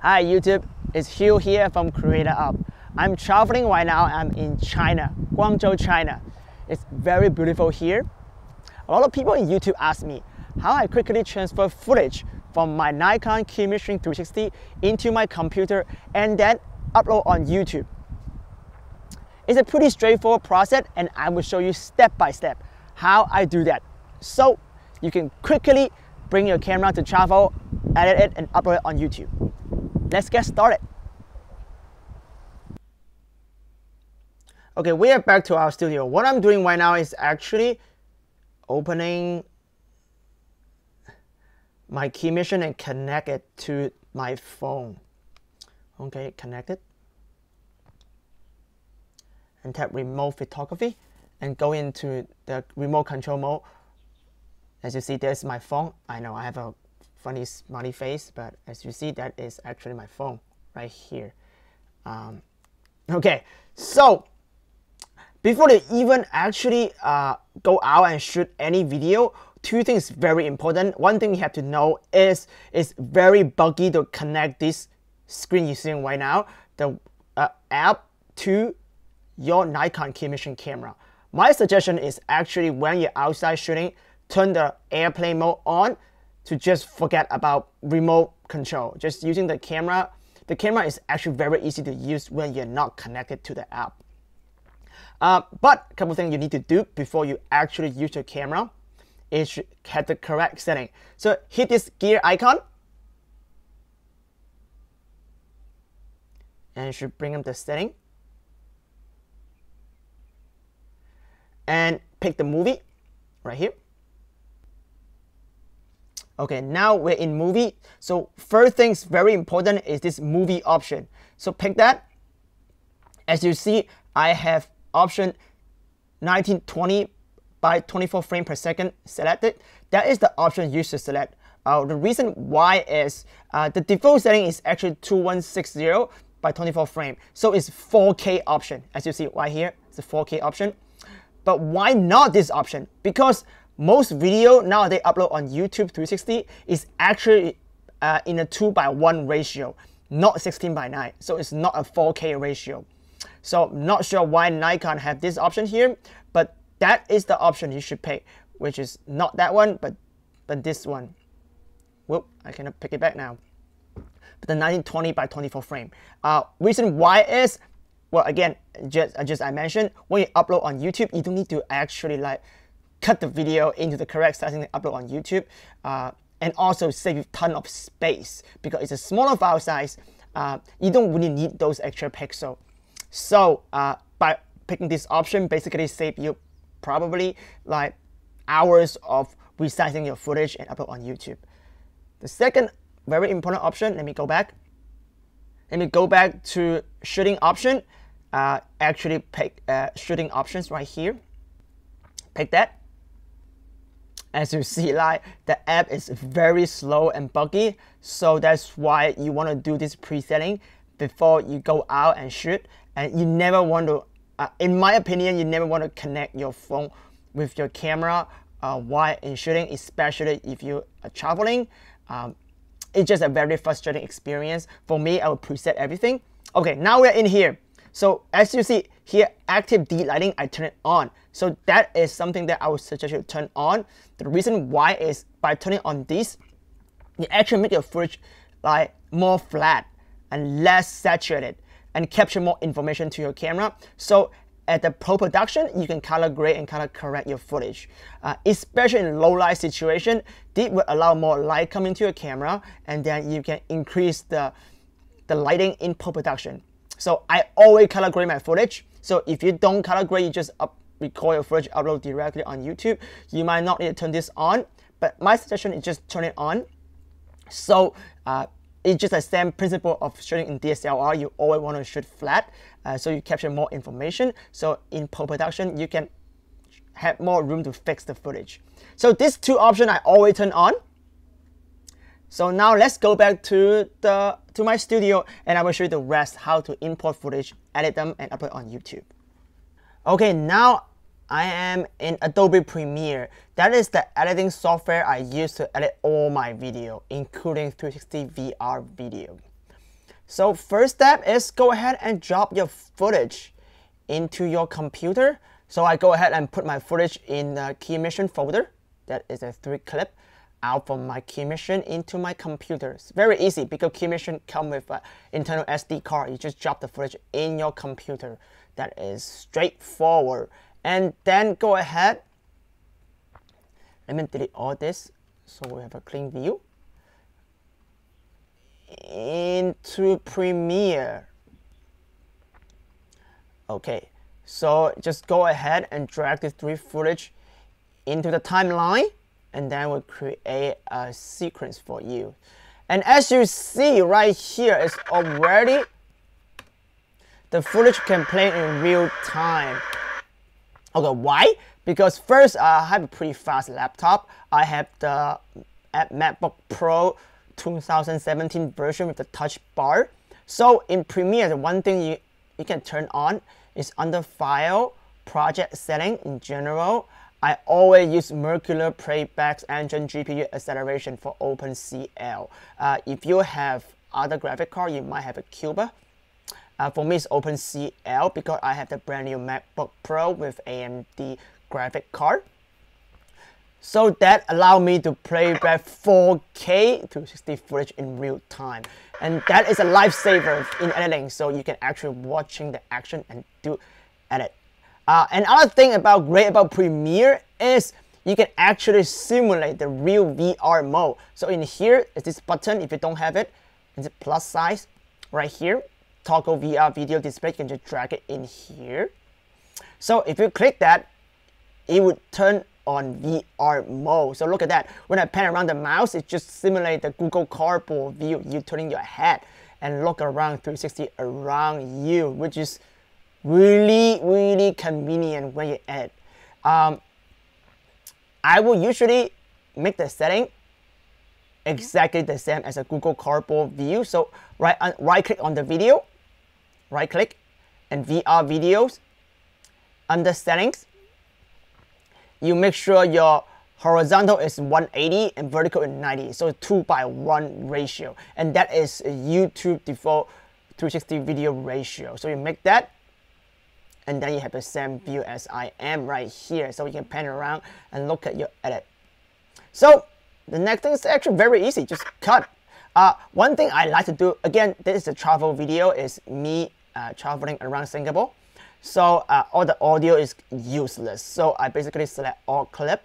Hi YouTube, it's Hugh here from Creator Up. I'm traveling right now. I'm in China, Guangzhou, China. It's very beautiful here. A lot of people in YouTube ask me how I quickly transfer footage from my Nikon Keymission 360 into my computer and then upload on YouTube. It's a pretty straightforward process and I will show you step by step how I do that, so you can quickly bring your camera to travel, edit it and upload it on YouTube. Let's get started. Okay, we are back to our studio. What I'm doing right now is actually opening my Keymission and connect it to my phone. Okay, connect it. And tap remote photography and go into the remote control mode. As you see, there's my phone. I know I have a funny smiley face, but as you see, that is actually my phone right here. Okay, so before you even actually go out and shoot any video, two things very important. One thing you have to know is it's very buggy to connect this screen you're seeing right now, the app, to your Nikon Keymission camera. My suggestion is actually when you're outside shooting, turn the airplane mode on to just forget about remote control. Just using the camera. The camera is actually very easy to use when you're not connected to the app. But a couple things you need to do before you actually use your camera is have the correct setting. So hit this gear icon and it should bring up the setting. And pick the movie right here. Okay, now we're in movie. So first thing's very important is this movie option. So pick that. As you see, I have option 1920 by 24 frames per second selected. That is the option you should select. The reason why is the default setting is actually 2160 by 24 frames. So it's 4K option. As you see right here, it's a 4K option. But why not this option? Because most video nowadays upload on YouTube 360 is actually in a 2:1 ratio, not 16:9. So it's not a 4K ratio. So I'm not sure why Nikon have this option here, but that is the option you should pick, which is not that one, but this one. Whoop, I cannot pick it back now. But the 1920 by 24 frame. Reason why is, well, again, just I mentioned, when you upload on YouTube, you don't need to actually like cut the video into the correct setting and upload on YouTube, and also save a ton of space because it's a smaller file size. You don't really need those extra pixels. So by picking this option, basically save you probably like hours of resizing your footage and upload on YouTube. The second very important option, let me go back. Let me go back to shooting option. Actually pick shooting options right here. Pick that. As you see, like the app is very slow and buggy, so that's why you want to do this presetting before you go out and shoot. And you never want to, in my opinion, you never want to connect your phone with your camera while in shooting, especially if you are traveling. It's just a very frustrating experience. For me, I will preset everything. Okay, now we're in here. So as you see here, active D-lighting, I turn it on. So that is something that I would suggest you turn on. The reason why is by turning on this, you actually make your footage like more flat and less saturated and capture more information to your camera. So at the post-production, you can color grade and color correct your footage. Especially in low light situation, this will allow more light coming to your camera and then you can increase the lighting in post-production. So I always color grade my footage. So if you don't color grade, you just record your footage, upload directly on YouTube. You might not need to turn this on, but my suggestion is just turn it on. So it's just the same principle of shooting in DSLR. You always want to shoot flat, so you capture more information. So in post-production, you can have more room to fix the footage. So these two options I always turn on. So now let's go back to my studio and I will show you the rest how to import footage, edit them and upload on YouTube. Okay, now I am in Adobe Premiere. That is the editing software I use to edit all my video, including 360 VR video. So first step is go ahead and drop your footage into your computer. So I go ahead and put my footage in the Keymission folder. That is a 3 clip out from my Keymission into my computer. It's very easy because Keymission comes with an internal SD card. You just drop the footage in your computer. That is straightforward. And then go ahead. Let me delete all this so we have a clean view. Into Premiere. Okay, so just go ahead and drag the 3 footage into the timeline, and then we'll create a sequence for you. And as you see right here, it's already the footage can play in real time. Okay, why? Because first I have a pretty fast laptop. I have the MacBook Pro 2017 version with the touch bar. So in Premiere, the one thing you can turn on is under File, Project Setting in General. I always use Molecular Playback Engine GPU Acceleration for OpenCL. If you have other graphic card, you might have a CUDA. For me, it's OpenCL because I have the brand new MacBook Pro with AMD graphic card. So that allowed me to play back 4K 360 footage in real time. And that is a lifesaver in editing, so you can actually watching the action and do edit. Another thing great about Premiere is you can actually simulate the real VR mode. So in here is this button. If you don't have it, it's a plus size right here. Toggle VR video display, you can just drag it in here. So if you click that, it would turn on VR mode. So look at that. When I pan around the mouse, it just simulates the Google Cardboard view. You turning your head and look around 360 around you, which is really, really convenient when you edit. I will usually make the setting exactly the same as a Google Cardboard view. So right click on the video, right click, and VR videos, under settings, you make sure your horizontal is 180 and vertical is 90. So 2:1 ratio. And that is a YouTube default 360 video ratio. So you make that. And then you have the same view as I am right here. So you can pan around and look at your edit. So the next thing is actually very easy. Just cut. One thing I like to do, again, this is a travel video. It's me traveling around Singapore. So all the audio is useless. So I basically select all clip,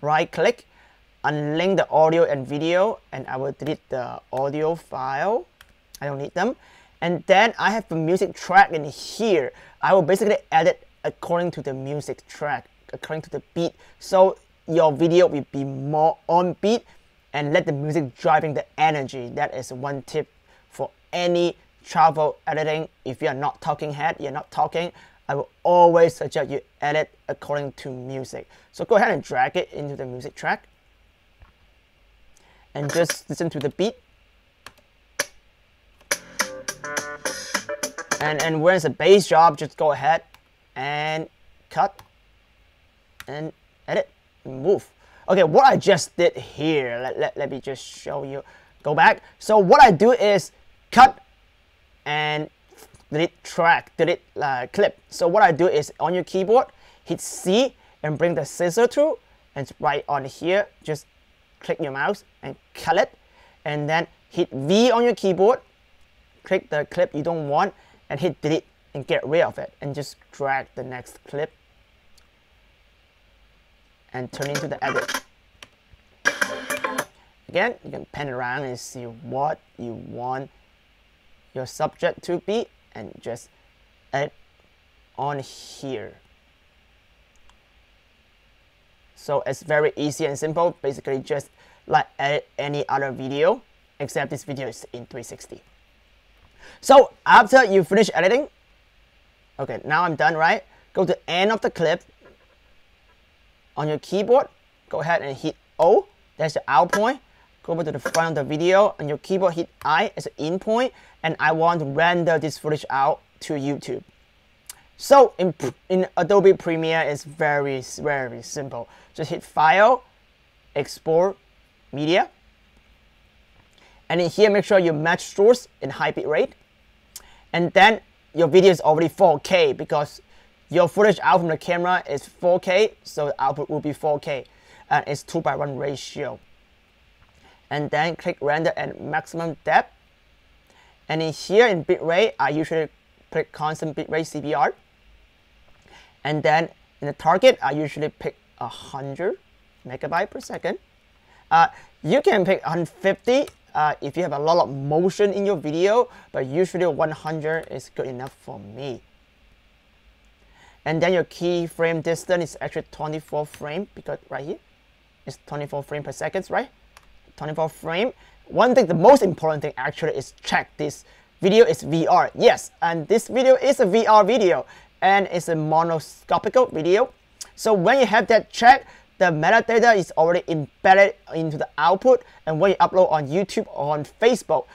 right click, unlink the audio and video, and I will delete the audio file. I don't need them. And then I have a music track in here. I will basically edit according to the music track, according to the beat. So your video will be more on beat and let the music driving the energy. That is one tip for any travel editing. If you're not talking head, you're not talking, I will always suggest you edit according to music. So go ahead and drag it into the music track and just listen to the beat. And where's the bass job, just go ahead and cut and edit and move. Okay, what I just did here, let me just show you. Go back. So what I do is cut and delete track, delete clip. So what I do is on your keyboard, hit C and bring the scissor tool and right on here, just click your mouse and cut it. And then hit V on your keyboard, click the clip you don't want and hit delete and get rid of it and just drag the next clip and turn into the edit. Again, you can pan around and see what you want your subject to be and just add on here. So it's very easy and simple, basically just like edit any other video, except this video is in 360. So after you finish editing, okay, now I'm done, right? Go to end of the clip on your keyboard, go ahead and hit O, that's the out point. Go over to the front of the video and your keyboard hit I as an in point, and I want to render this footage out to YouTube. So in Adobe Premiere, it's very, very simple. Just hit File, Export, Media, And in here, make sure you match source in high bit rate. And then your video is already 4K because your footage out from the camera is 4K, so the output will be 4K. And it's 2:1 ratio. And then click render at maximum depth. And in here in bitrate, I usually pick constant bitrate CBR. And then in the target, I usually pick 100 megabytes per second. You can pick 150 if you have a lot of motion in your video, but usually 100 is good enough for me. And then your keyframe distance is actually 24 frames, because right here, it's 24 frames per second, right? 24 frames. One thing, the most important thing actually is check this video is VR. Yes, and this video is a VR video, and it's a monoscopic video. So when you have that checked, the metadata is already embedded into the output, and when you upload on YouTube or on Facebook,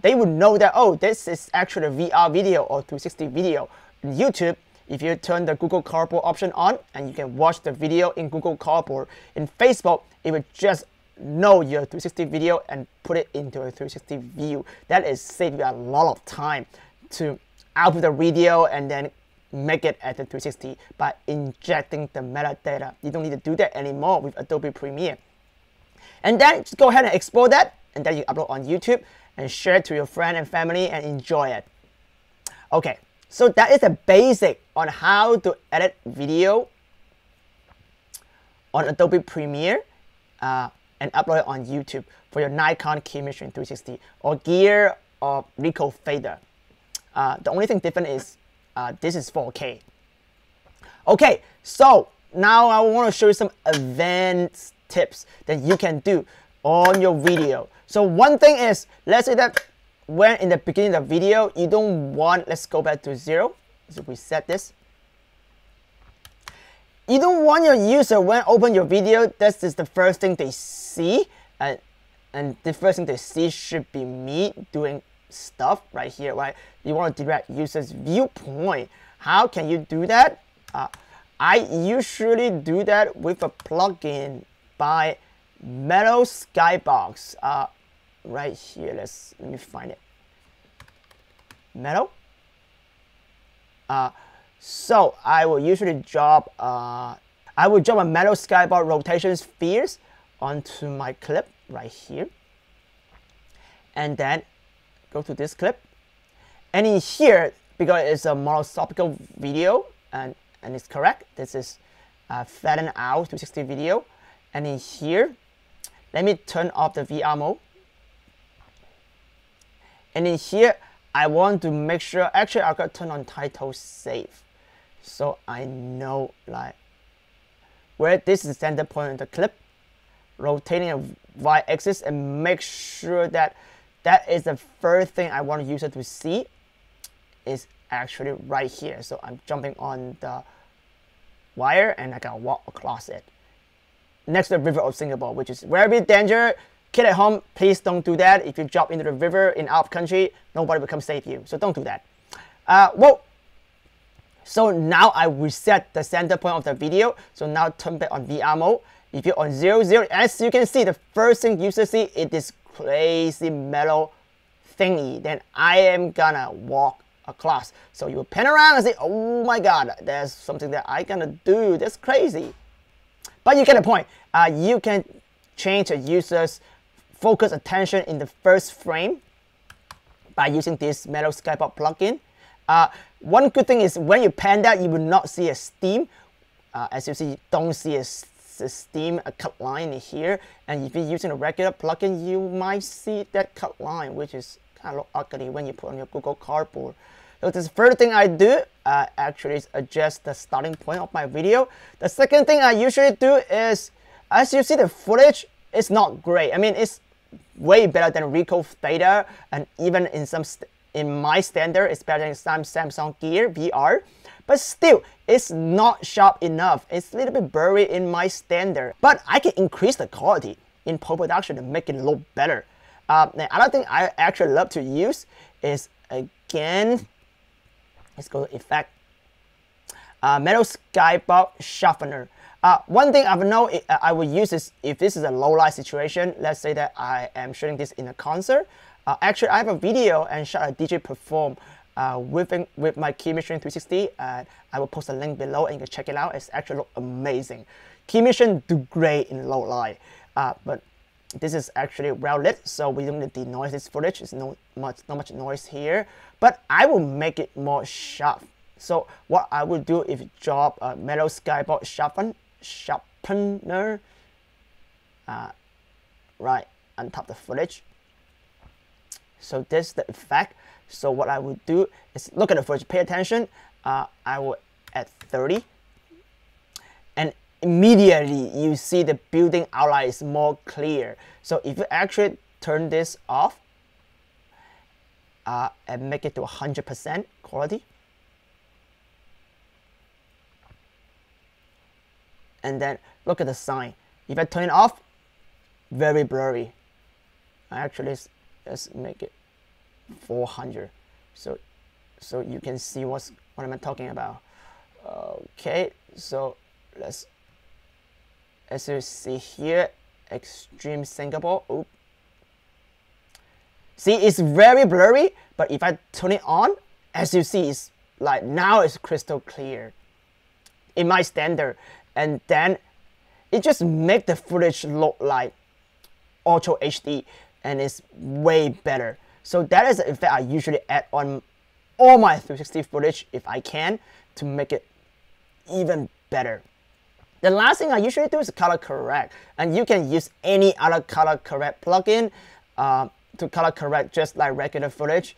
they will know that, oh, this is actually a VR video or 360 video. In YouTube, if you turn the Google Cardboard option on, and you can watch the video in Google Cardboard. In Facebook, it will just know your 360 video and put it into a 360 view. That is saving a lot of time to output the video and then make it at the 360 by injecting the metadata. You don't need to do that anymore with Adobe Premiere. And then just go ahead and export that, and then you upload on YouTube and share it to your friend and family and enjoy it. Okay, so that is the basic on how to edit video on Adobe Premiere and upload it on YouTube for your Nikon Keymission 360 or Gear or Ricoh Theta. The only thing different is this is 4K. Okay, so now I want to show you some advanced tips that you can do on your video. So one thing is, let's say that when in the beginning of the video, you don't want, let's go back to 0. So reset this. You don't want your user, when open your video, this is the first thing they see. And the first thing they see should be me doing stuff right here, right? You want to direct users' viewpoint. How can you do that? I usually do that with a plugin by Mettle SkyBox. Right here, let me find it. Mettle. So I will usually drop. I will drop a Mettle SkyBox rotation spheres onto my clip right here, and then go to this clip, and in here, because it's a monoscopic video, and it's correct, this is flattened out 360 video, and in here, let me turn off the VR mode, and in here, I want to make sure, actually I got to turn on title save, so I know like where this is the center point of the clip, rotating the y-axis, and make sure that that is the first thing I want a user to see is actually right here. So I'm jumping on the wire and I can walk across it. Next to the river of Singapore, which is very dangerous. Kid at home, please don't do that. If you drop into the river in our country, nobody will come save you. So don't do that. Whoa. So now I reset the center point of the video. So now turn back on VR mode. If you're on 0, 0, as you can see, the first thing user see it is crazy metal thingy. Then I am gonna walk across. So you pan around and say, oh my god, there's something that I gonna do. That's crazy. But you get the point. You can change a user's focus attention in the first frame by using this Mettle SkyBox plugin. One good thing is when you pan that, you will not see a steam. As you see, you don't see a steam. A cut line here, and if you're using a regular plugin, you might see that cut line, which is kind of ugly when you put on your Google Cardboard. So this first thing I do actually is adjust the starting point of my video. The second thing I usually do is, as you see, the footage is not great. I mean, it's way better than Ricoh Theta, and even in some in my standard, it's better than some Samsung Gear VR. But still, it's not sharp enough. It's a little bit blurry in my standard. But I can increase the quality in post-production to make it look better. Another thing I actually love to use is, again, let's go to Effect. Mettle SkyBox Sharpener. One thing I've known I would use is if this is a low light situation. Let's say that I am shooting this in a concert. Actually, I have a video and shot a DJ perform with my Keymission 360. I will post a link below and you can check it out. It's actually amazing. Keymission do great in low light, but this is actually well lit, so we don't need to denoise this footage. There's not much noise here, but I will make it more sharp. So what I would do is drop a Mettle SkyBox sharpener right on top of the footage. So this is the effect. So what I would do is look at the footage, pay attention. I will add 30, and immediately you see the building outline is more clear. So if you actually turn this off and make it to 100% quality, and then look at the sign. If I turn it off, very blurry. Actually, let's make it 400, so you can see what am I talking about. Okay, so let's, as you see here, extreme Singapore. Oops. See, it's very blurry, but if I turn it on, as you see, it's like now it's crystal clear in my standard, and then it just makes the footage look like Ultra HD, and it's way better. So that is the effect I usually add on all my 360 footage if I can, to make it even better. The last thing I usually do is color correct, and you can use any other color correct plugin to color correct just like regular footage.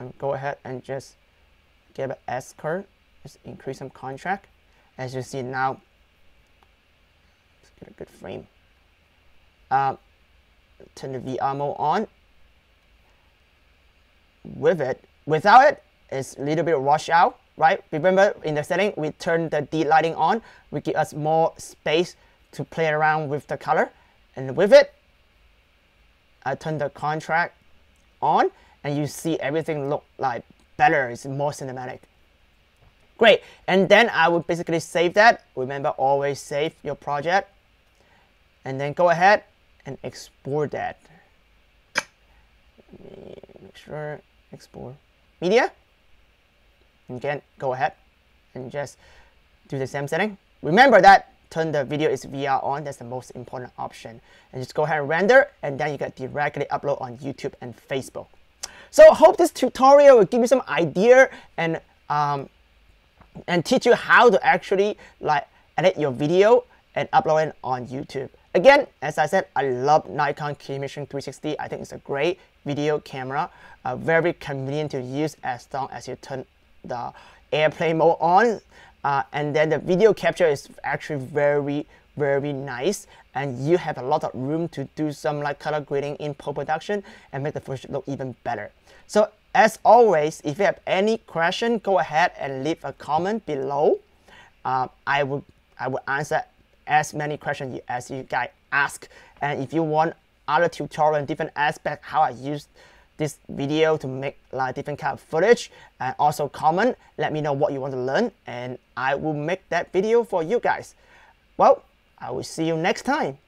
And go ahead and just give an S curve, just increase some contrast. As you see now, let's get a good frame. Turn the VR mode on. With it, without it, it's a little bit washed out, right? Remember in the setting, we turn the D lighting on, we give us more space to play around with the color. And with it, I turn the contrast on, and you see everything look like better. It's more cinematic. Great, and then I would basically save that. Remember, always save your project, and then go ahead and export that. Let me make sure, export media. Again, go ahead and just do the same setting. Remember that turn the video is VR on. That's the most important option. And just go ahead and render, and then you can directly upload on YouTube and Facebook. So hope this tutorial will give you some idea and teach you how to actually like edit your video and upload it on YouTube. Again, as I said, I love Nikon Keymission 360. I think it's a great video camera, very convenient to use as long as you turn the airplane mode on, and then the video capture is actually very, very nice, and you have a lot of room to do some like color grading in post-production and make the footage look even better. So as always, if you have any question, go ahead and leave a comment below. I will answer as many questions as you guys ask. And if you want other tutorial and different aspects how I use this video to make like different kind of footage, and also comment, let me know what you want to learn, and I will make that video for you guys. Well, I will see you next time.